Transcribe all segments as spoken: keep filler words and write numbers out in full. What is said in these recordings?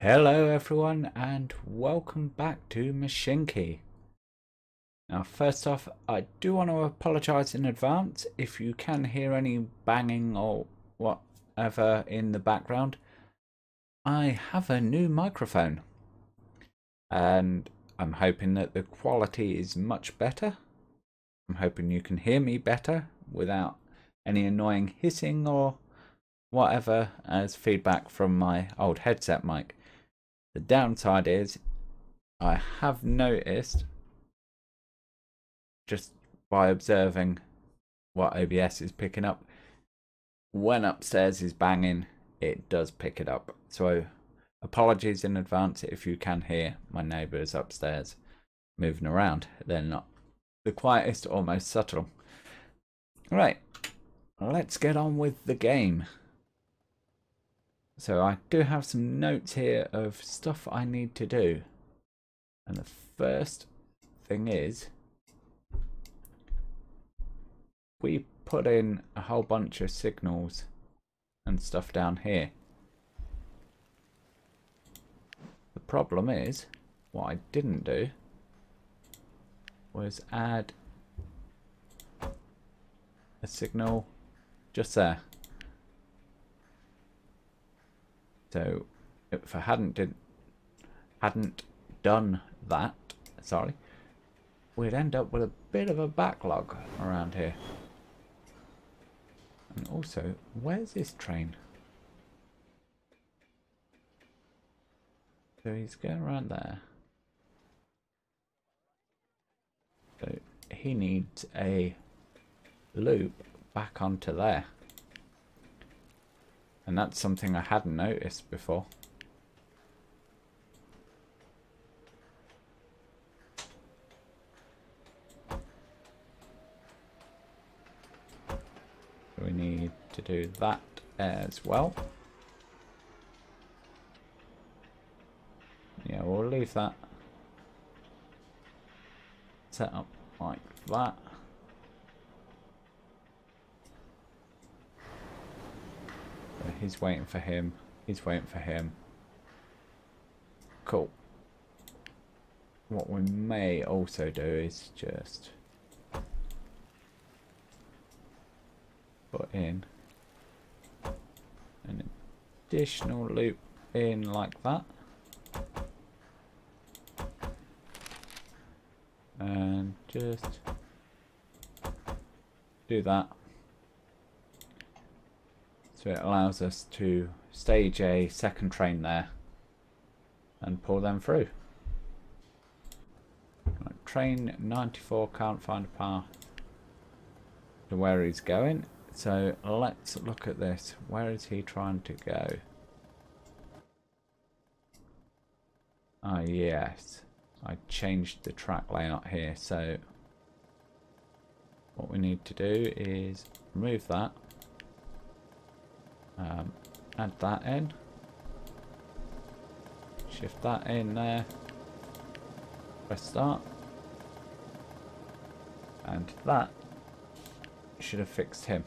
Hello everyone and welcome back to Mashinky. Now first off, I do want to apologise in advance if you can hear any banging or whatever in the background. I have a new microphone and I'm hoping that the quality is much better. I'm hoping you can hear me better without any annoying hissing or whatever as feedback from my old headset mic. The downside is I have noticed, just by observing what O B S is picking up, when upstairs is banging it does pick it up. So apologies in advance if you can hear my neighbours upstairs moving around. They're not the quietest or most subtle. Right, let's get on with the game. So I do have some notes here of stuff I need to do. And the first thing is, we put in a whole bunch of signals and stuff down here. The problem is, what I didn't do was add a signal just there. So if I hadn't did, hadn't done that, sorry, we'd end up with a bit of a backlog around here. And also, where's this train? So he's going around there. So he needs a loop back onto there. And that's something I hadn't noticed before. So we need to do that as well. Yeah, we'll leave that set up like that. He's waiting for him. He's waiting for him. Cool. What we may also do is just put in an additional loop in like that. And just do that. So it allows us to stage a second train there and pull them through. Right, train ninety-four can't find a path to where he's going. So let's look at this. Where is he trying to go? Ah, yes. I changed the track layout here. So what we need to do is remove that. Um, add that in, shift that in there, press start, and that should have fixed him.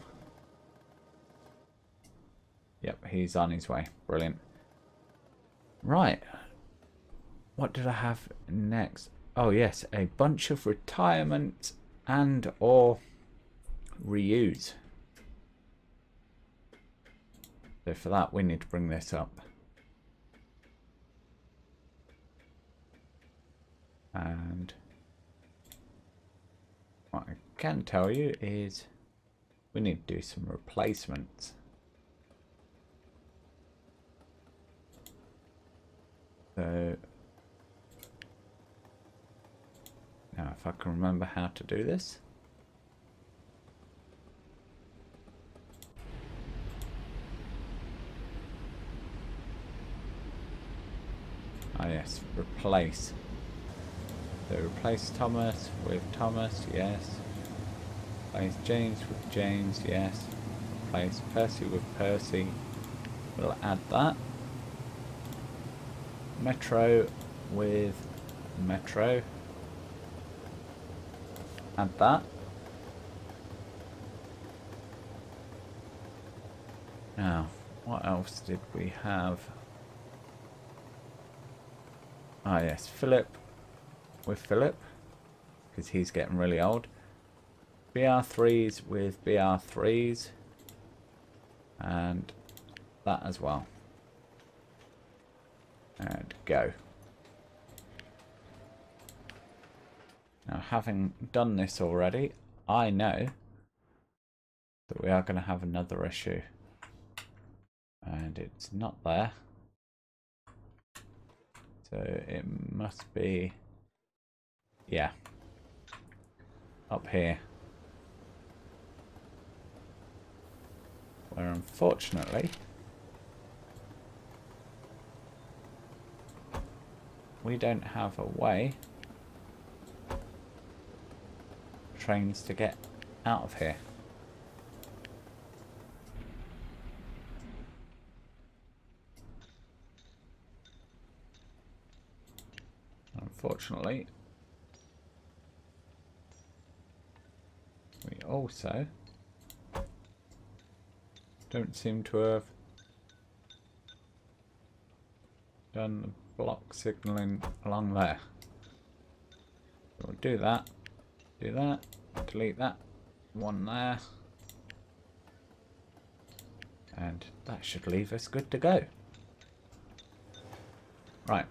Yep, he's on his way. Brilliant. Right, what did I have next? Oh yes, a bunch of retirement and or reuse. So for that we need to bring this up. And what I can tell you is we need to do some replacements. So now if I can remember how to do this. Ah yes, replace. So replace Thomas with Thomas, yes. Replace James with James, yes. Replace Percy with Percy. We'll add that. Metro with Metro. Add that. Now, what else did we have? Ah, yes, Philip with Philip, because he's getting really old. B R threes with B R threes, and that as well. And go. Now, having done this already, I know that we are going to have another issue, and it's not there. So it must be, yeah, up here, where unfortunately we don't have a way for trains to get out of here. Unfortunately, we also don't seem to have done the block signalling along there. So we'll do that, do that, delete that one there, and that should leave us good to go. Right.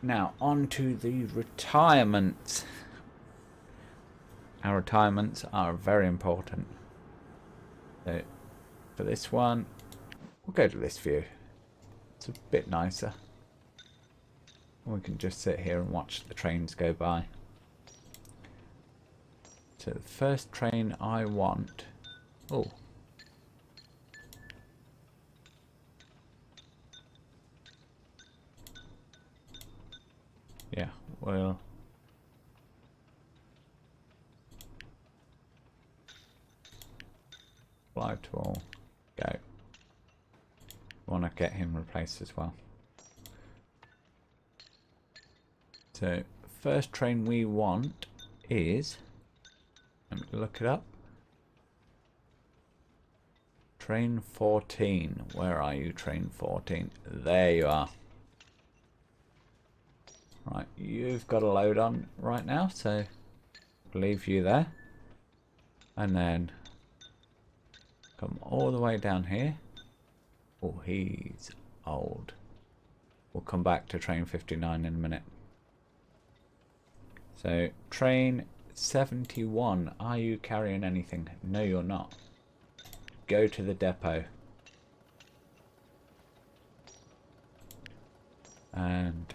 Now, on to the retirements. Our retirements are very important. So, for this one, we'll go to this view. It's a bit nicer. We can just sit here and watch the trains go by. So, the first train I want... Oh. Yeah, well, fly to all, go. Want to get him replaced as well. So, first train we want is, let me look it up. Train fourteen. Where are you, train fourteen? There you are. Right, you've got a load on right now, so I'll leave you there. And then come all the way down here. Oh, he's old. We'll come back to train fifty-nine in a minute. So, train seventy-one, are you carrying anything? No, you're not. Go to the depot. And...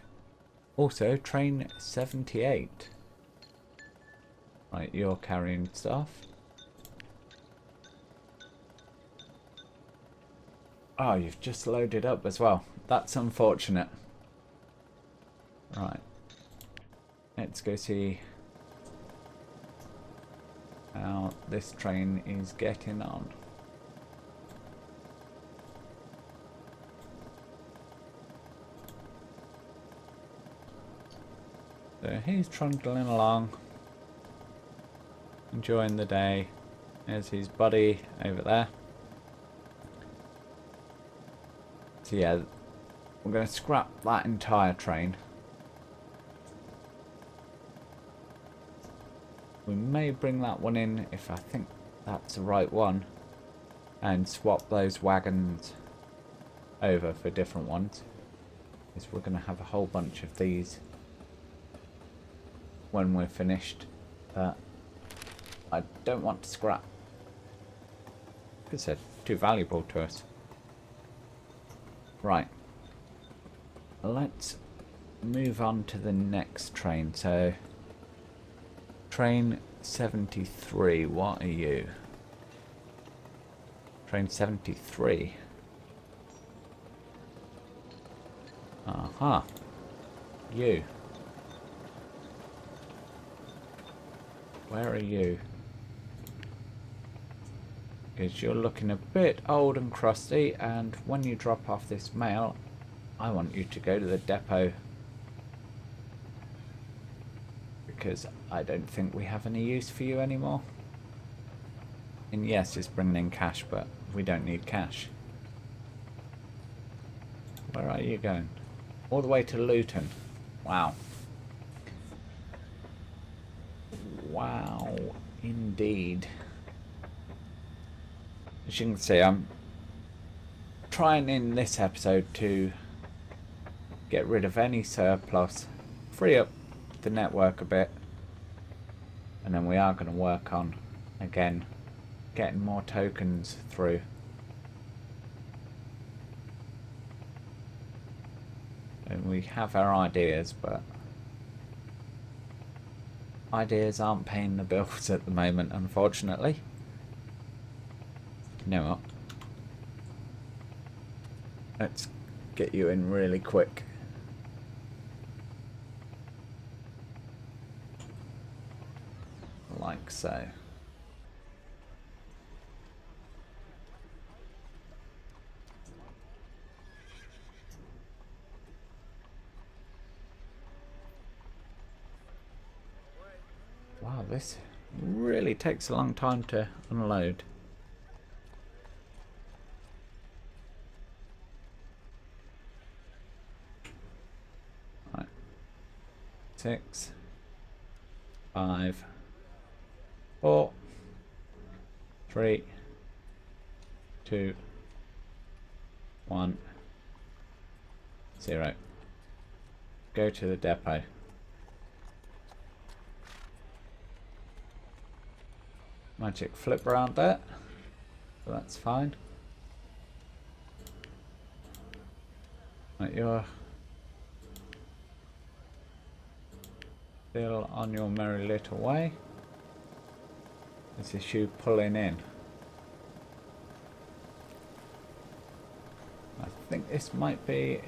also, train seventy-eight. Right, you're carrying stuff. Oh, you've just loaded up as well. That's unfortunate. Right. Let's go see how this train is getting on. So he's trundling along, enjoying the day. There's his buddy over there. So yeah, we're going to scrap that entire train. We may bring that one in if I think that's the right one, and swap those wagons over for different ones, because we're going to have a whole bunch of these when we're finished, but I don't want to scrap because they're too valuable to us. Right, let's move on to the next train. So, train seventy-three, what are you? Train seventy-three. Aha, you. Where are you? Because you're looking a bit old and crusty, and when you drop off this mail, I want you to go to the depot, because I don't think we have any use for you anymore. And yes, it's bringing in cash, but we don't need cash. Where are you going? All the way to Luton. Wow. Wow, indeed. As you can see, I'm trying in this episode to get rid of any surplus, free up the network a bit, and then we are going to work on, again, getting more tokens through. And we have our ideas, but ideas aren't paying the bills at the moment, unfortunately. You know what? Let's get you in really quick. Like so. Wow, this really takes a long time to unload. Right. Six, five, four, three, two, one, zero. Go to the depot. Magic flip around there, so that's fine. Right, you're still on your merry little way. This is you pulling in. I think this might be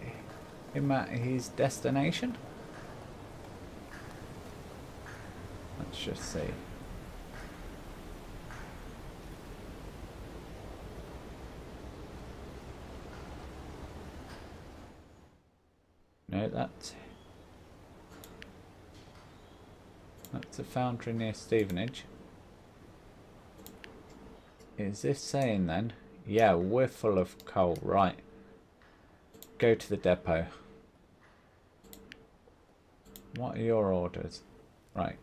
him at his destination. Let's just see. No, that's, that's a foundry near Stevenage. Is this saying then? Yeah, we're full of coal, right. Go to the depot. What are your orders? Right.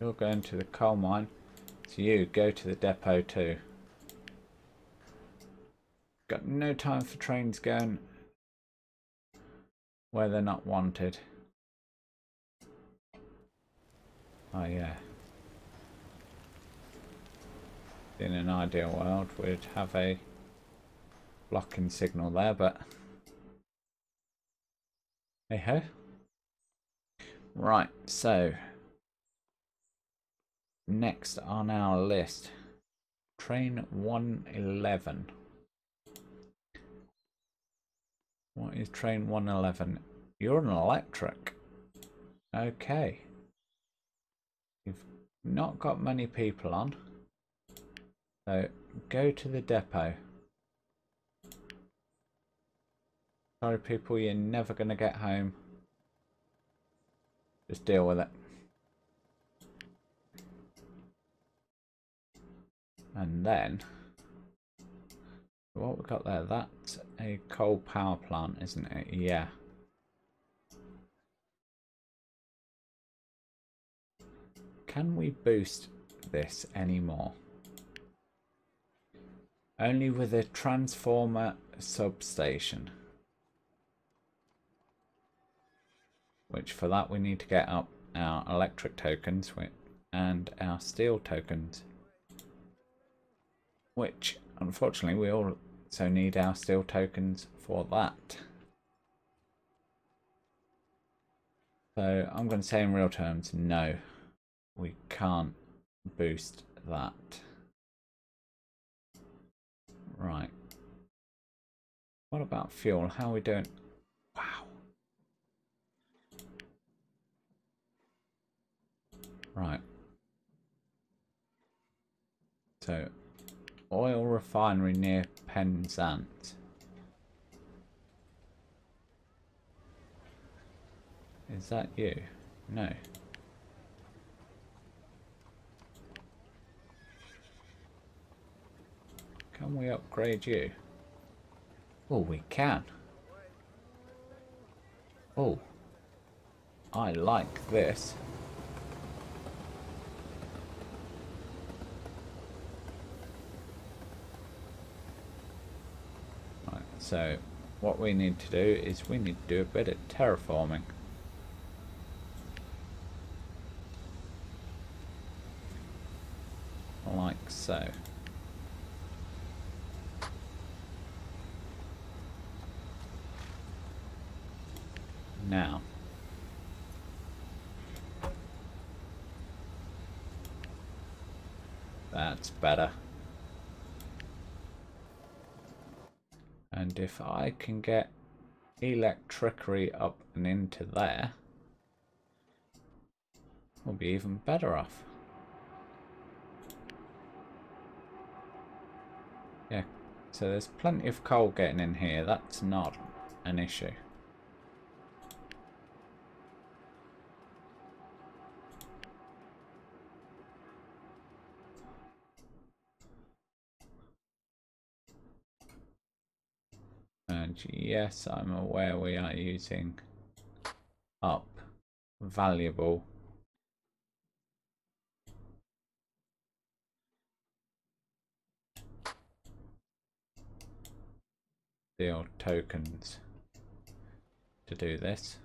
You're going to the coal mine, so you go to the depot too. Got no time for trains going where they're not wanted. Oh yeah. In an ideal world we'd have a blocking signal there, but hey ho. Right, so next on our list, train one eleven. What is train one eleven? You're an electric. Okay. You've not got many people on. So go to the depot. Sorry people, you're never going to get home. Just deal with it. And then... what we got there, that's a coal power plant, isn't it? Yeah. Can we boost this anymore? Only with a transformer substation. Which for that we need to get up our electric tokens and our steel tokens. Which... unfortunately, we also need our steel tokens for that. So I'm going to say in real terms, no, we can't boost that. Right. What about fuel? How are we doing? Wow. Right. So... oil refinery near Penzance. Is that you? No. Can we upgrade you? Oh, we can. Oh, I like this. Right, so what we need to do is we need to do a bit of terraforming. Like so. Now, that's better. And if I can get electricity up and into there, we'll be even better off. Yeah, so there's plenty of coal getting in here. That's not an issue. Yes, I'm aware we are using up valuable deal tokens to do this.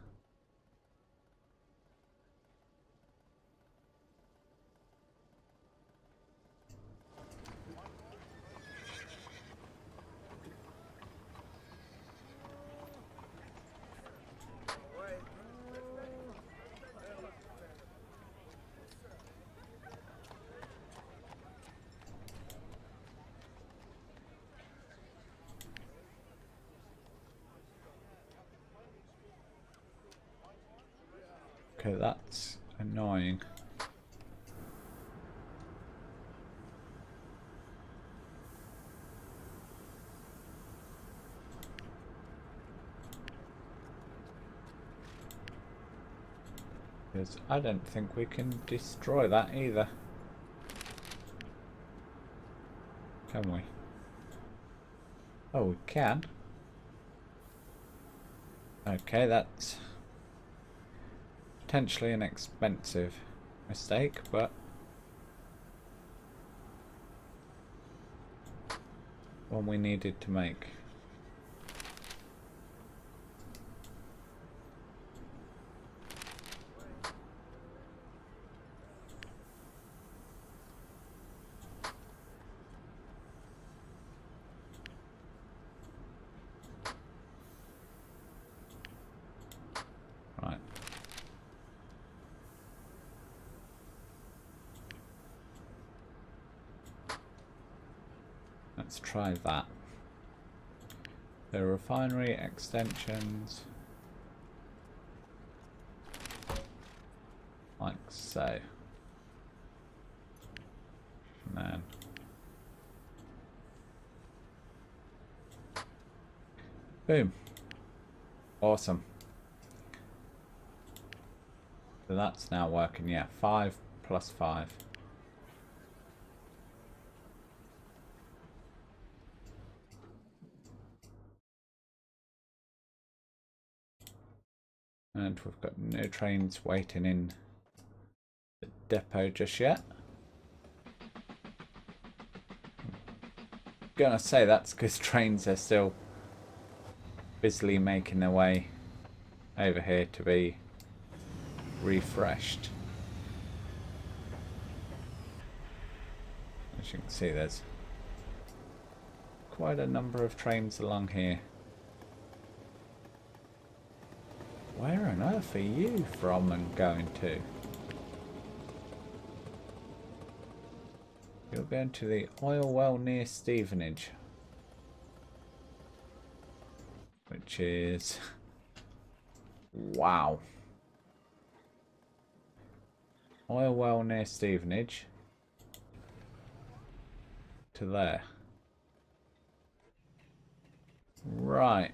That's annoying. Because I don't think we can destroy that either. Can we? Oh, we can. Okay, that's potentially an expensive mistake, but one we needed to make. Let's try that. The refinery extensions, like so, and then boom, awesome. So that's now working. Yeah, five plus five. And we've got no trains waiting in the depot just yet. I'm gonna say that's because trains are still busily making their way over here to be refreshed. As you can see, there's quite a number of trains along here. Where on earth are you from and going to? You're going to the oil well near Stevenage, which is wow. Oil well near Stevenage to there. Right.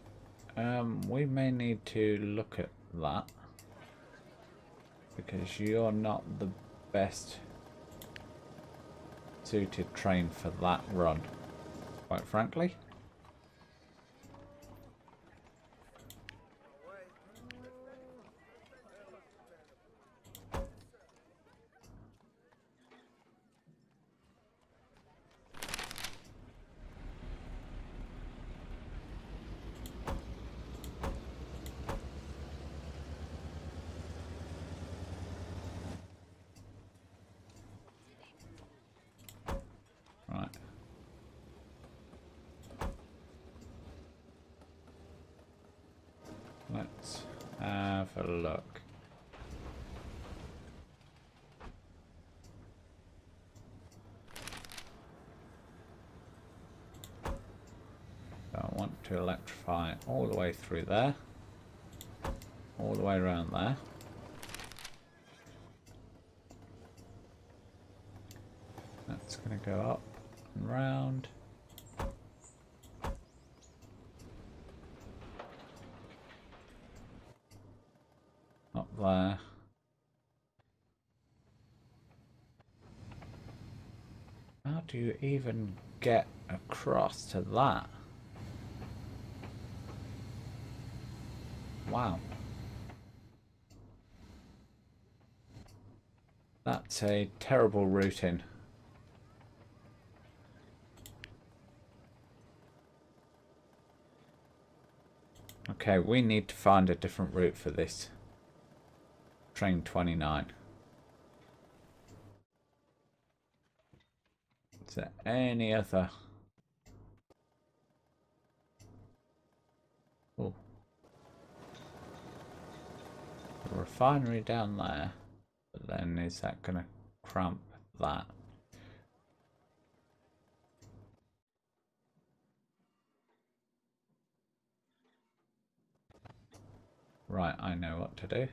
Um, we may need to look at that, because you're not the best suited train for that run, quite frankly. a look. So I want to electrify all the way through there, all the way around there. That's going to go up and round. Up there. How do you even get across to that? Wow. That's a terrible routing. Okay, we need to find a different route for this. Train twenty-nine. Is there any other? Oh. The refinery down there. But then is that going to cramp that? Right, I know what to do.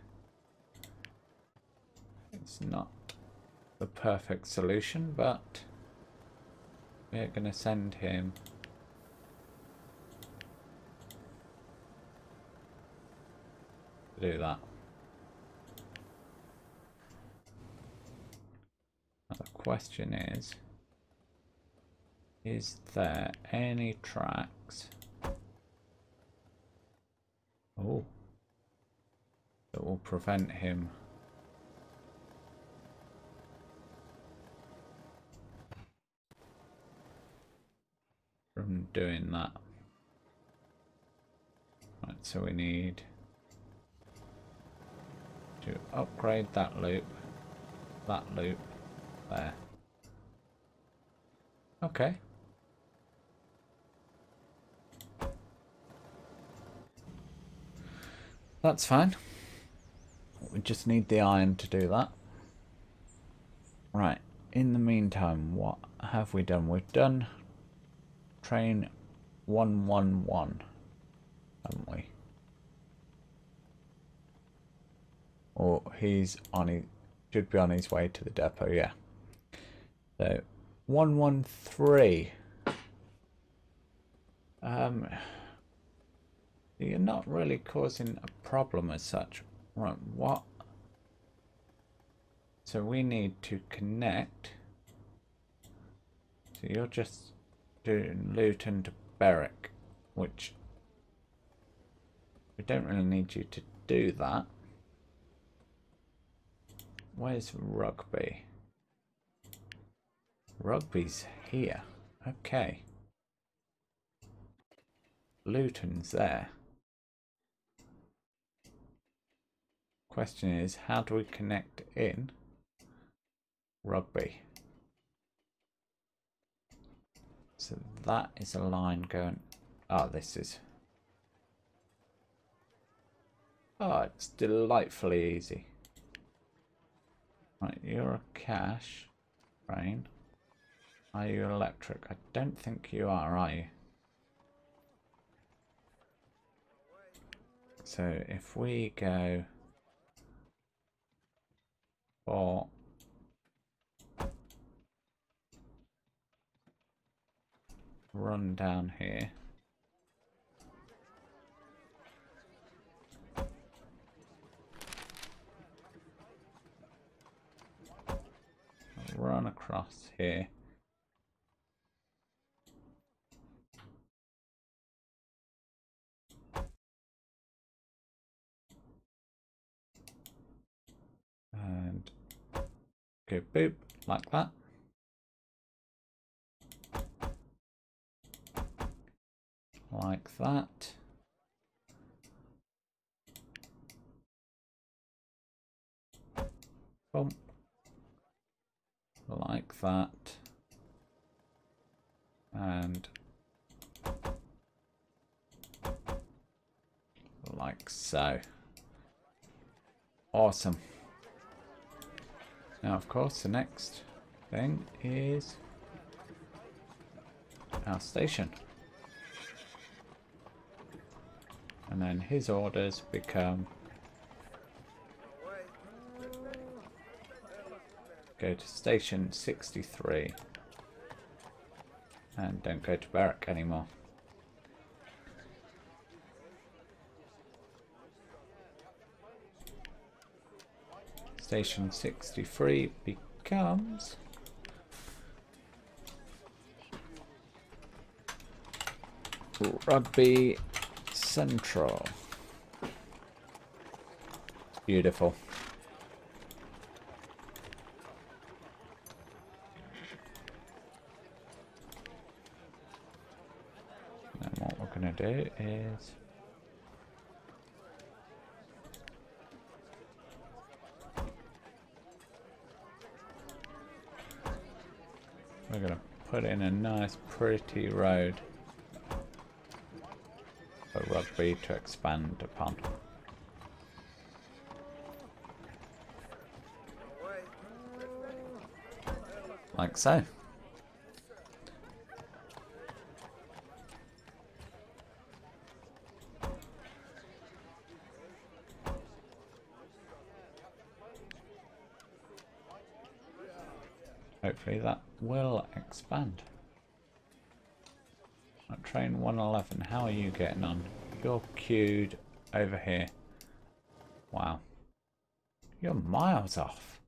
It's not the perfect solution, but we're going to send him to do that. Now the question is, is there any tracks? Oh. That will prevent him from doing that. Right, so we need to upgrade that loop, that loop there. Okay. That's fine. We just need the iron to do that. Right, in the meantime, what have we done? We've done train one one one, haven't we? Or he's on his, should be on his way to the depot, yeah. So, one one three. Um, you're not really causing a problem as such. Right, what? So we need to connect. So you're just doing Luton to Berwick, which we don't really need you to do that. Where's Rugby? Rugby's here. Okay. Luton's there. Question is, how do we connect in Rugby? So that is a line going. Ah, oh, this is. Oh, it's delightfully easy. Right, you're a cash train. Are you electric? I don't think you are, are you? So if we go. Or run down here. Run across here. And go boop, like that. Like that. Bump. Like that. And like so. Awesome. Now, of course, the next thing is our station. And then his orders become go to station sixty-three and don't go to barrack anymore. Station sixty-three becomes Rugby Central. Beautiful. And what we're going to do is we're going to put in a nice pretty road for Rugby to expand upon. Like so. Hopefully that will expand. Train one eleven, how are you getting on? You're queued over here. Wow. You're miles off.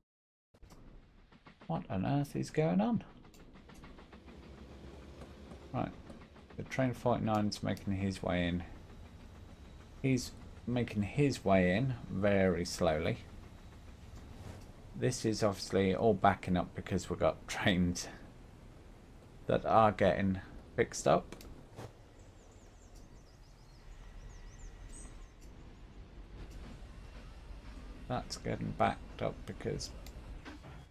What on earth is going on? Right. The train forty-nine's making his way in. He's making his way in very slowly. This is obviously all backing up because we've got trains that are getting fixed up. That's getting backed up because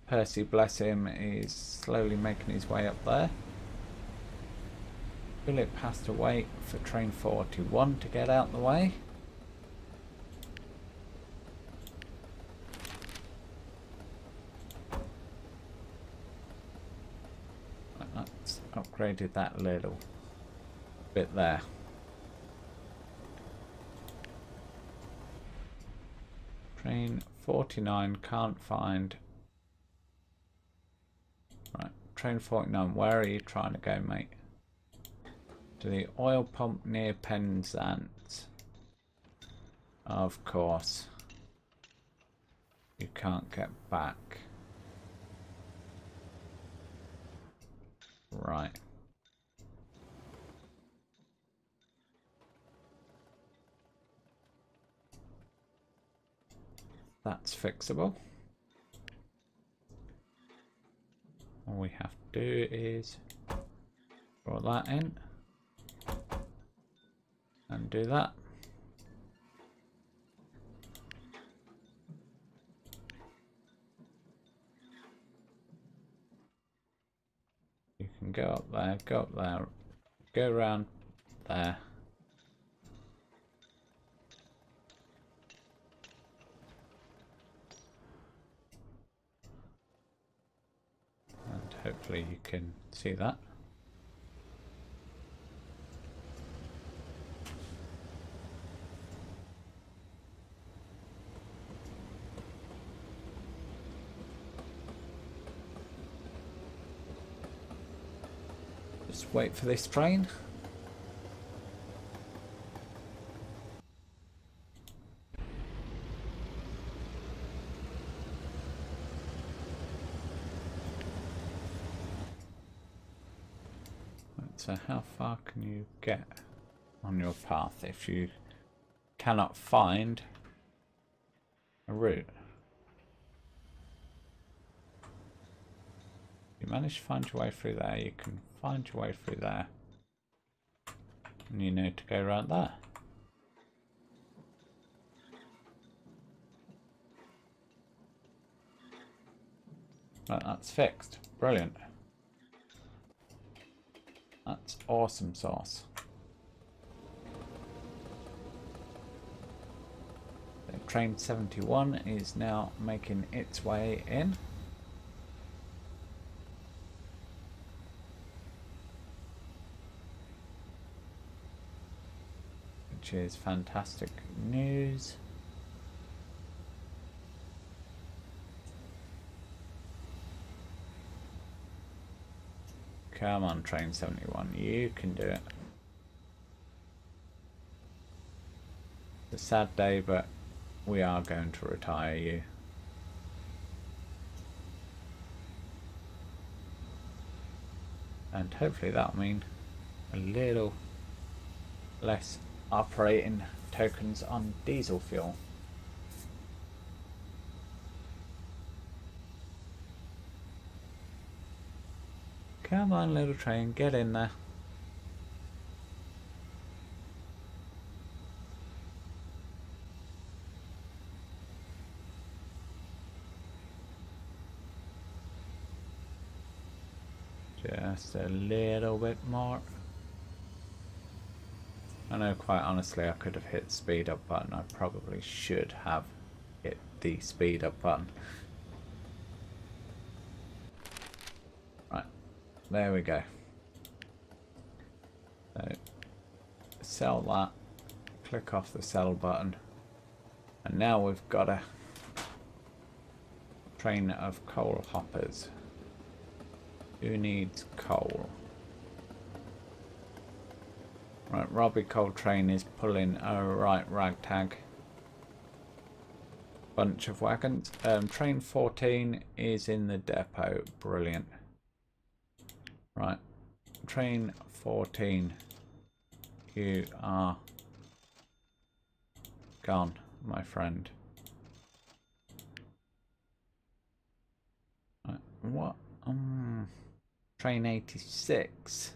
Percy, bless him, is slowly making his way up there. Philip has to wait for train forty-one to get out the way. That's upgraded that little bit there. Train forty-nine can't find. Right, train forty-nine, where are you trying to go, mate? To the oil pump near Penzance. Of course. You can't get back. Right. That's fixable. All we have to do is draw that in and do that. You can go up there, go up there, go around there. Hopefully you can see that. Just wait for this train. So how far can you get on your path if you cannot find a route? You manage to find your way through there, you can find your way through there. And you know to go right there. Right, that's fixed. Brilliant. That's awesome sauce. The train seventy-one is now making its way in. Which is fantastic news. Come on, train seventy-one, you can do it. It's a sad day, but we are going to retire you. And hopefully that'll mean a little less operating tokens on diesel fuel. Come on, little train, get in there. Just a little bit more. I know, quite honestly, I could have hit the speed up button. I probably should have hit the speed up button. There we go. So, sell that, click off the sell button, and now we've got a train of coal hoppers. Who needs coal? Right, Robbie Coltrane is pulling a right ragtag bunch of wagons. Um, train fourteen is in the depot. Brilliant. Right, train fourteen, you are gone, my friend. Right, what? Um, train eighty-six.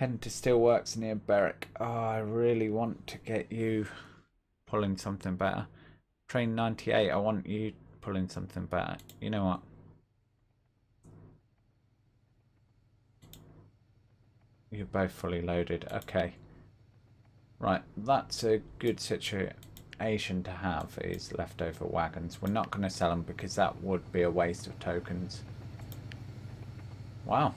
Heading to Steelworks near Berwick. Oh, I really want to get you pulling something better. Train ninety-eight, I want you pulling something back. You know what? You're both fully loaded. Okay. Right, that's a good situation to have, is leftover wagons. We're not going to sell them because that would be a waste of tokens. Wow.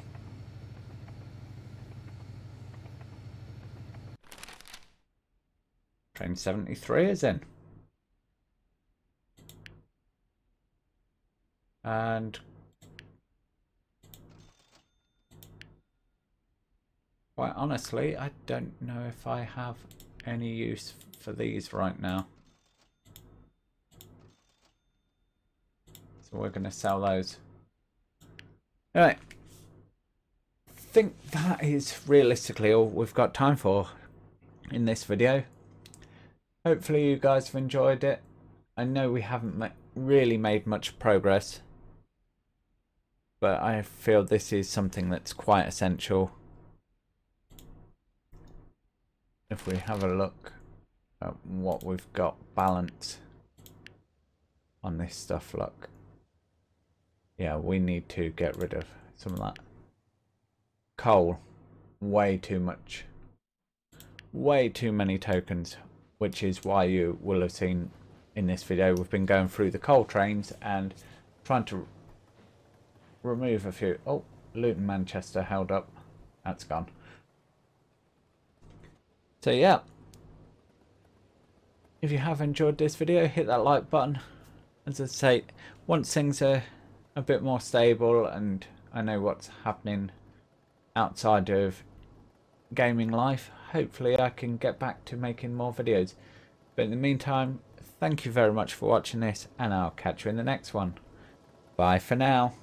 Train seventy-three is in. And quite honestly, I don't know if I have any use for these right now. So we're going to sell those. Alright. I think that is realistically all we've got time for in this video. Hopefully you guys have enjoyed it. I know we haven't ma- really made much progress. But I feel this is something that's quite essential. If we have a look at what we've got balanced on this stuff, look. Yeah, we need to get rid of some of that. Coal. Way too much. Way too many tokens. Which is why you will have seen in this video we've been going through the coal trains and trying to remove a few. Oh, Luton Manchester held up. That's gone. So yeah. If you have enjoyed this video, hit that like button. As I say, once things are a bit more stable and I know what's happening outside of gaming life, hopefully I can get back to making more videos. But in the meantime, thank you very much for watching this and I'll catch you in the next one. Bye for now.